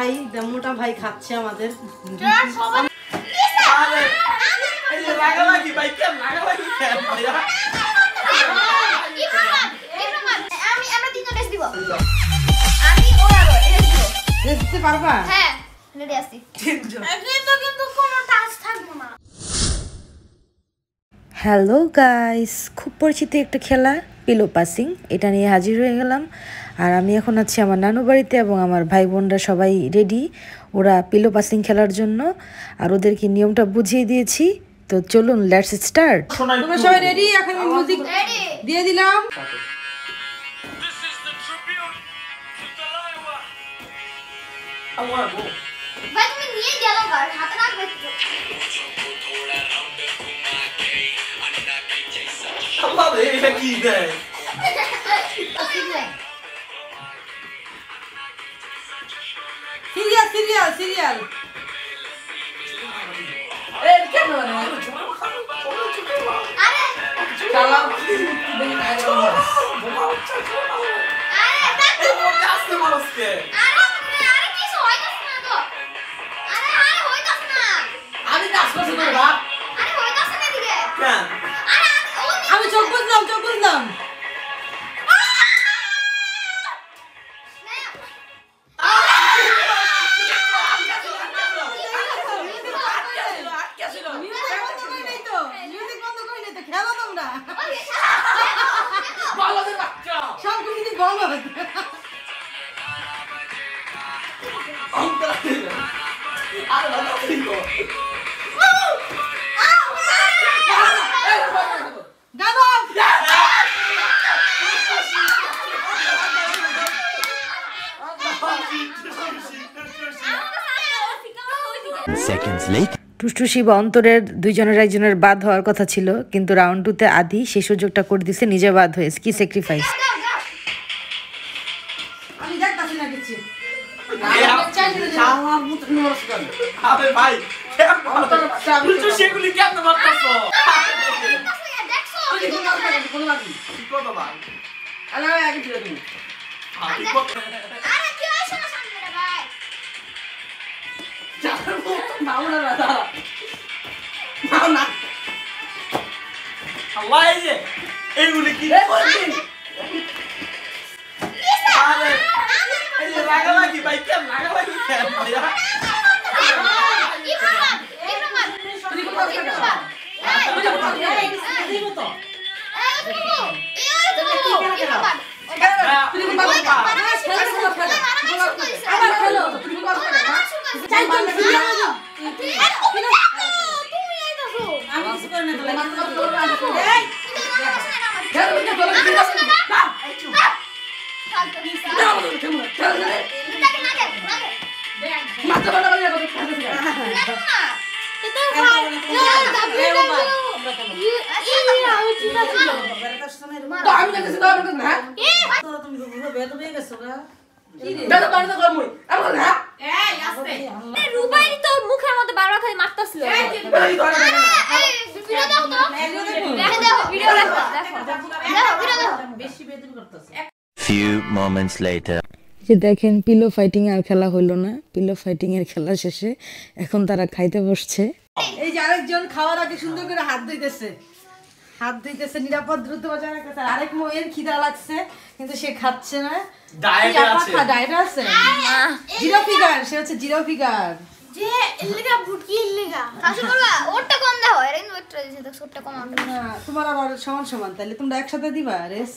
भाई मोटा भाई खाচ্ছে আমাদের हेलो गाइस खूब परिचित एक खेला पिलो पासिंग एटा निये हाजिर हो गेलाम और आमी एखन आछि आमार नानू बाड़ीते एबं आमार भाई बोनरा सबाई रेडी ओरा पिलो पासिंग खेलार जोन्नो आर ओदेरके नियमटा बुझिए दिएछि तो चलुन लेट्स स्टार्ट तोमरा सबाई रेडी एखन आमी म्यूजिक दिए दिलाम भाई तुम नहीं जाओ घर हाथ ना बैठो अम्मा बेबी का की है सीरियल सीरियल सीरियल अरे क्या हो रहा है अरे चलो अरे तक वो कास्ट में उसके টুসটুসি বা অন্তরের দুইজনের একজনের বাদ হওয়ার কথা ছিল কিন্তু রাউন্ড 2 তে আদি সেই সুযোগটা করে দিয়েছে নিজে বাদ হয়েছে কি স্যাক্রিফাইস আমি দেখতাছি না কিছু আরে ভাই টুসটুসি এগুলি কেন মারতাছো দেখছো কোন লাগি কি কথা ভাই আরে আগে দিও তুমি আরে কি হইছে না সামনে ভাই Few moments later. যে দেখেন পিলো ফাইটিং আর খেলা হলো না পিলো ফাইটিং এর খেলা শেষে এখন তারা খাইতে বসছে এই যে আরেকজন খাওয়ার আগে সুন্দর করে হাত ধুইতেছে নিরাপদ দ্রুত বাজার কথা আরেক মোয়ের খিদা লাগছে কিন্তু সে খাচ্ছে না ডায়েটে আছে ডায়েটে আছে জিরো ফিগার সে হচ্ছে জিরো ফিগার যে ইল্লিগা বুটকি ইল্লিগা কাছে করবা ওরটা কম দাও এর কিন্তু ওরটা দিছে তো ছোটটা কম আনো না তোমার আর সমান সমান তাহলে তোমরা একসাথে দিবা রেস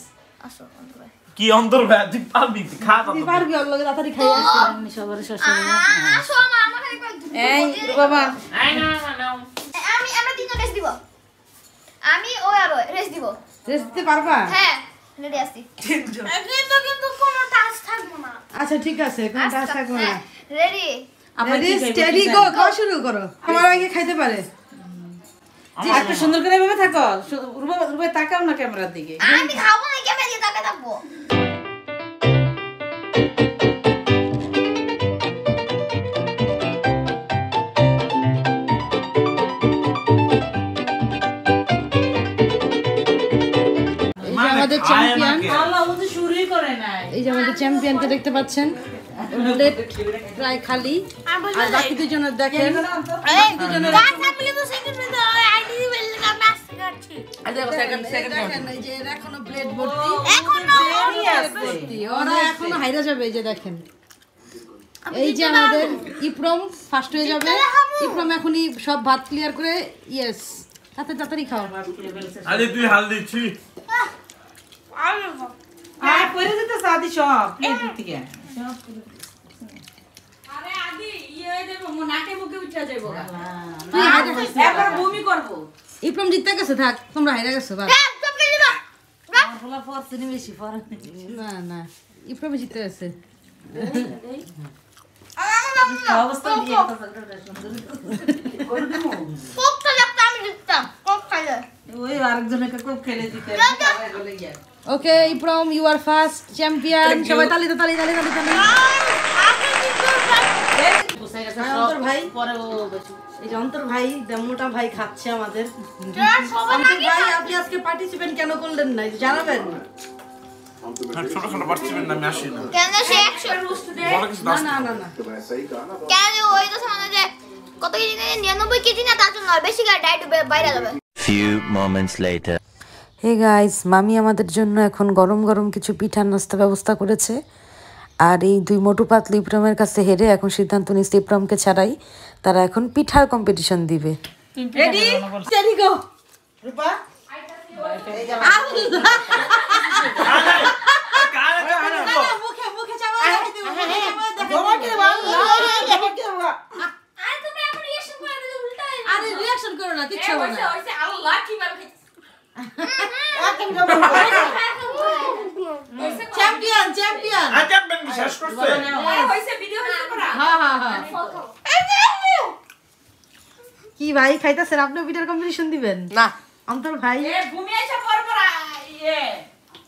আসো বন্ধুরা কি অন্তর ব্যাধি পাবি খা তো পারবি ওর লগে রাতারি খাই আসছিস সবার শ্বশুর আসো আমার খালি কই এই বাবা আই না না না আমি আমরা তিনটা রেস দিব আমি ও আর রেস দিব রেস দিতে পারবা হ্যাঁ রেডি আছি তিনজন কিন্তু কোন টাচ থাকবো না আচ্ছা ঠিক আছে কোন টাচ থাকবো না রেডি আমরা কি স্টেডি গো খাওয়া শুরু করো আমার আগে খাইতে পারে এত সুন্দর করে এভাবে থাকো রুবা রুবা তাকাও না ক্যামেরার দিকে আমি খাবো না ক্যামেরার দিকে তাকাবো আমাদের চ্যাম্পিয়ন আল্লাহ ও তো শুরুই করে না এই যে আমাদের চ্যাম্পিয়নকে দেখতে পাচ্ছেন প্লেট ট্রাই খালি আর বাকি দুজন দেখেন এই দুজন গাছ আমলি তো সেকেন্ড মে আইডি ওয়েলকাম আসছে করছি আর দেখো সেকেন্ড দেখেন এই যে এখনো প্লেট ভর্তি এখনো ভর্তি ওরা এখনো হাইরা যাবে এই যে দেখেন এই যে আমাদের ইপ্রম ফার্স্ট হয়ে যাবে ইপ্রম এখনি সব ভাত ক্লিয়ার করে ইয়েস তাতে তাড়াতাড়ি খাও আরে তুই হাল দিছি আর আর পরে যেতে সাদি সব প্লেট দিতে গেল আরে আদি ইয়ে দেখো নাকে মুখে উঠা যাইবো না একবার ভূমি করব ইপ্রম জিততে গেছে থাক তোমরা হাইরা গেছো বাস সব কিছু না বলা ফোর্স নি বেশি ফোর্স না না ইপ্রম জিততে আছে জানাবেন ছোট ছোট পার্টিমেন্ট নামে আসে না কেন সে 100 রুস্ট দে না না না না কেন ওই তো সামনে যে কত কেজি না 99 কেজি না তার জন্য বেশি করে ডায়েট বাইরে যাবে few moments later hey guys মামি আমাদের জন্য এখন গরম গরম কিছু পিঠা নাস্তা ব্যবস্থা করেছে আর এই দুই মোটু পাতলু ইপ্রমের কাছে হেরে এখন সিদ্ধান্ত নিয়েছে ইপ্রমকে ছাড়াই তারা এখন পিঠার কম্পিটিশন দিবে রেডি চল গো রূপা কি ভাই খাইতেছেন আপনি পিঠার কম্পিটিশন দিবেন না अंतर भाई ए भूमि ऐसा परपरा ये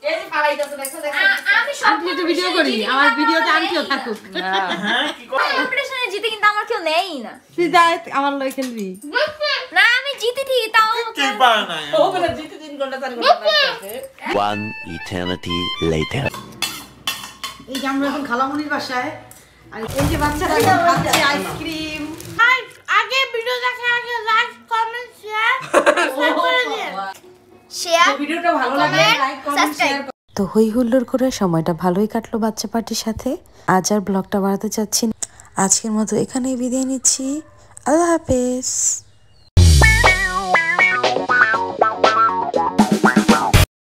ए जे फालाइता से देखो আমি শর্ট ভিডিও ভিডিও করি আমার ভিডিওতে আনতিও থাকুক হ্যাঁ কি কম্পিটিশনে জিতে কিন্তু আমার কেউ নেই না তুই যা আমার লয় খেলবি না আমি জিতেছি তাও কি পায় না ও বলে জিতে 3 ঘন্টা 4 ঘন্টা লাগবে one eternity later এই যে আমরা এখন খালামনির বাসায় আর এই যে বাচ্চারা এখন খাচ্ছে আইসক্রিম হাই আগে ভিডিও দেখে আগে লাইক কমেন্ট তো হই হুল্লোড় করে সময়টা ভালোই কাটলো বাচ্চা পার্টির সাথে আজ আর ব্লগটা বাড়াতে চাচ্ছি আজকের মতো এখানেই বিদায় নিচ্ছি আল্লাহ হাফেজ।